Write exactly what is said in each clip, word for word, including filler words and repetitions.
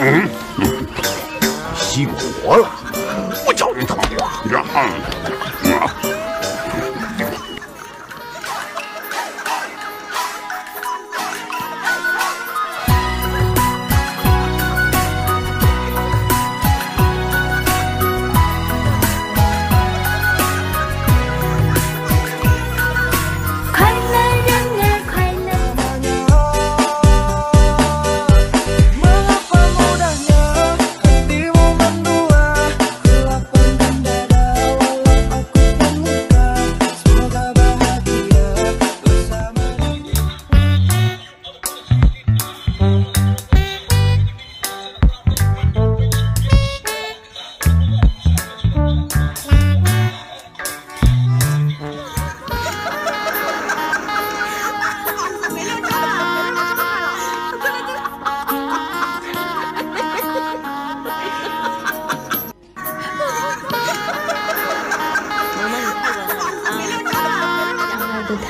嗯，吸国了！我叫你他妈呀！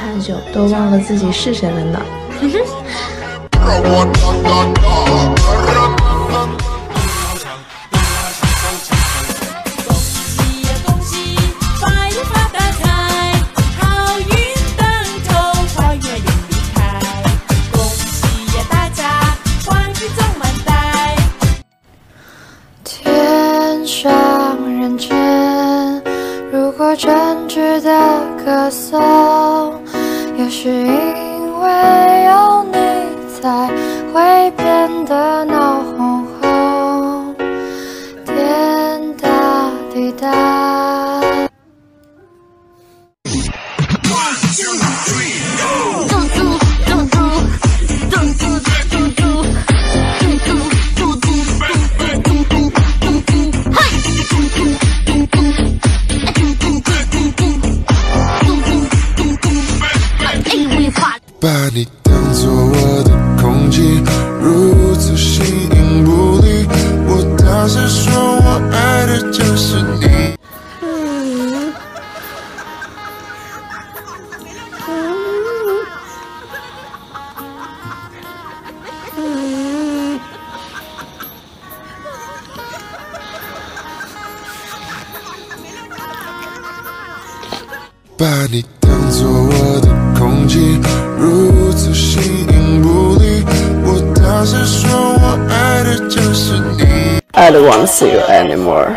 太久都忘了自己是谁了呢。天上人间，如果真值得歌颂。 也是因为有你，才会变得闹哄哄。天大地大。把你当作我的空气，如此形影不离。我大声说，我爱的就是你。嗯嗯嗯、把你当作我的空气。 如此形影不离，我大声说，我爱的就是你。I don't want to see you anymore.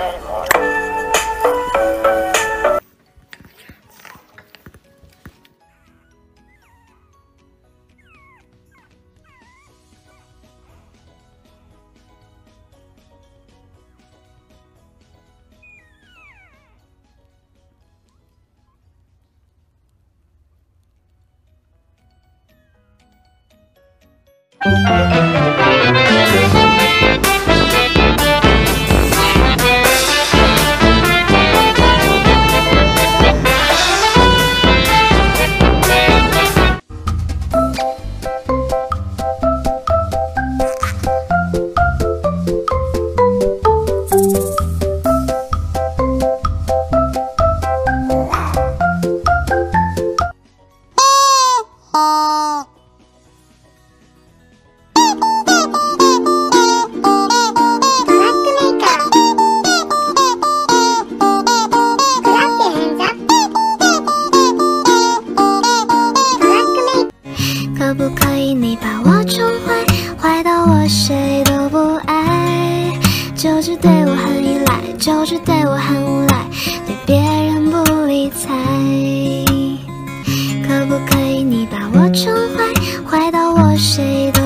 就是对我很依赖，就是对我很无赖，对别人不理睬。可不可以你把我宠坏，坏到我谁都。